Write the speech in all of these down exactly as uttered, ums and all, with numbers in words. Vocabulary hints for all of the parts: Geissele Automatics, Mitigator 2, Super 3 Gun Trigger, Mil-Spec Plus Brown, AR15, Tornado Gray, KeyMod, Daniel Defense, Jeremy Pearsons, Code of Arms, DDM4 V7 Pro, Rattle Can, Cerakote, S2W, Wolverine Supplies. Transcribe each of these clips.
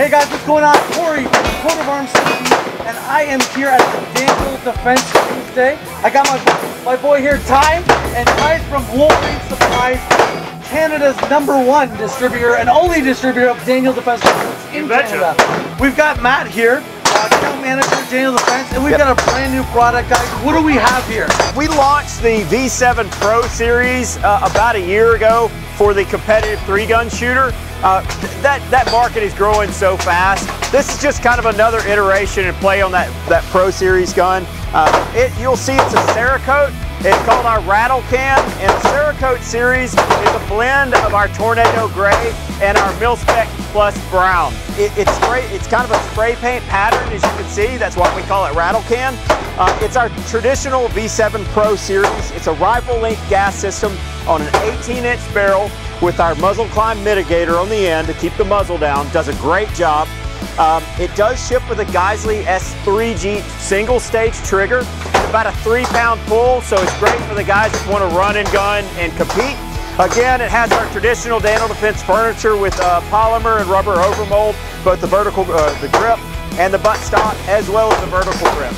Hey guys, what's going on? Corey from Code of Arms, and I am here at the Daniel Defense Tuesday. I got my, my boy here, Ty, and Ty's from Wolverine Supplies, Canada's number one distributor and only distributor of Daniel Defense in Canada. We've got Matt here, account manager at Daniel Defense, and we've yep. got a brand new product, guys. What do we have here? We launched the V seven Pro series uh, about a year ago for the competitive three-gun shooter. Uh, that, that market is growing so fast. This is just kind of another iteration and play on that, that Pro Series gun. Uh, it, you'll see it's a Cerakote. It's called our Rattle Can, and the Cerakote series is a blend of our Tornado Gray and our Mil-Spec Plus Brown. It, it's, spray, it's kind of a spray paint pattern, as you can see. That's why we call it Rattle Can. Uh, it's our traditional V seven Pro series. It's a rifle-length gas system on an eighteen inch barrel with our muzzle climb mitigator on the end to keep the muzzle down. Does a great job. Um, it does ship with a Geissele S three G single stage trigger. It's about a three pound pull, so it's great for the guys that want to run and gun and compete. Again, it has our traditional Daniel Defense furniture with uh, polymer and rubber overmold, both the vertical uh, the grip and the buttstock, as well as the vertical grip.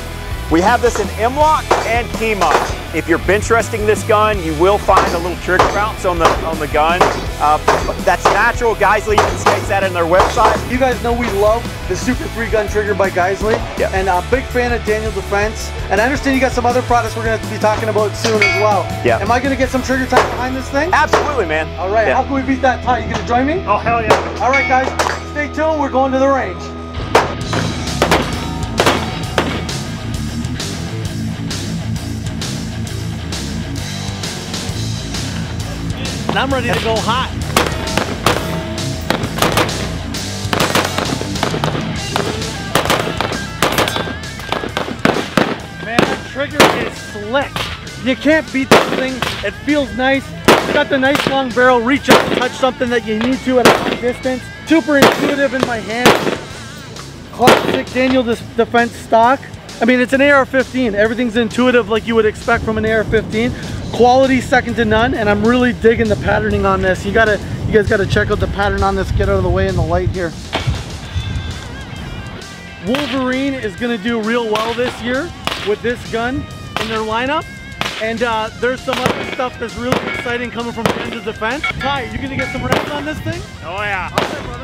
We have this in M lock and KeyMod. If you're bench resting this gun, you will find a little trigger bounce on the on the gun. Uh, that's natural. Geissele even states that in their website. You guys know we love the Super three Gun Trigger by Geissele, yeah. and I'm a big fan of Daniel Defense. And I understand you got some other products we're going to be talking about soon as well. Yeah. Am I going to get some trigger time behind this thing? Absolutely, man. All right. Yeah. How can we beat that time? You going to join me? Oh, hell yeah. All right, guys. Stay tuned. We're going to the range. And I'm ready to go hot. Man, that trigger is slick. You can't beat this thing. It feels nice. It's got the nice long barrel. Reach up and touch something that you need to at a long distance. Super intuitive in my hand. Classic Daniel Defense stock. I mean, it's an A R fifteen. Everything's intuitive like you would expect from an A R fifteen. Quality second to none, and I'm really digging the patterning on this. You gotta, you guys gotta check out the pattern on this. Get out of the way in the light here. Wolverine is gonna do real well this year with this gun in their lineup, and uh, there's some other stuff that's really exciting coming from Daniel Defense. Ty, you gonna get some rounds on this thing? Oh yeah,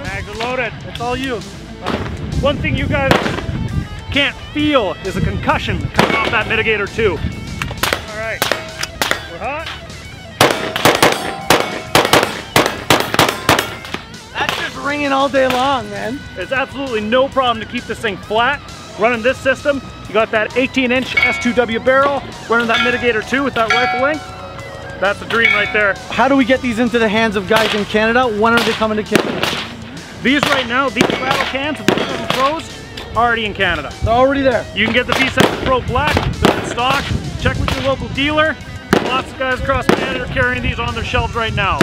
bags are loaded. It's all you. One thing you guys can't feel is a concussion coming off that Mitigator two. All right. Hot. That's just ringing all day long, man. It's absolutely no problem to keep this thing flat. Running this system, you got that eighteen inch S two W barrel, running that Mitigator two with that rifle length. That's a dream right there. How do we get these into the hands of guys in Canada? When are they coming to Canada? These right now, these Rattle Cans, the Pros, already in Canada. They're already there. You can get the V seven Pro Black, they're in stock. Check with your local dealer. Lots of guys across Canada are carrying these on their shelves right now.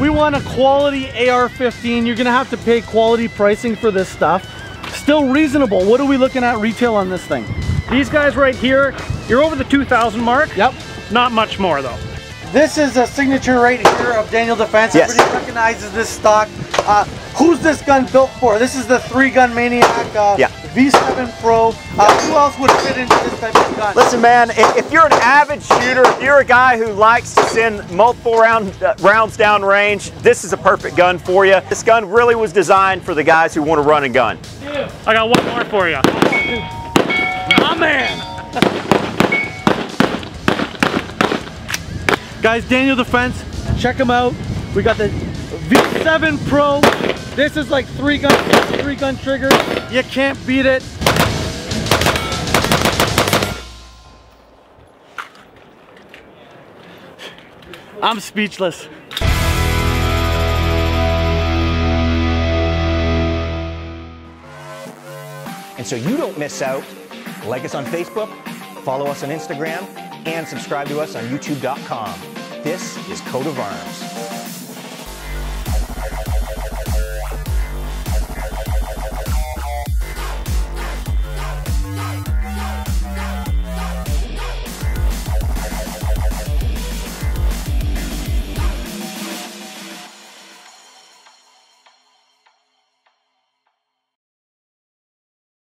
We want a quality A R fifteen. You're gonna have to pay quality pricing for this stuff. Still reasonable. What are we looking at retail on this thing? These guys right here, you're over the two thousand mark. Yep. Not much more though. This is a signature right here of Daniel Defense. Yes. Everybody recognizes this stock. Uh, who's this gun built for? This is the three gun maniac. Uh, yeah. V seven Pro, uh, who else would fit into this type of gun? Listen man, if you're an avid shooter, if you're a guy who likes to send multiple round, uh, rounds down range, this is a perfect gun for you. This gun really was designed for the guys who want to run and gun. Yeah. I got one more for you. My man! Guys, Daniel Defense, check them out. We got the V seven Pro. This is like three gun, three gun trigger. You can't beat it. I'm speechless. And so you don't miss out, like us on Facebook, follow us on Instagram, and subscribe to us on YouTube dot com. This is Code of Arms.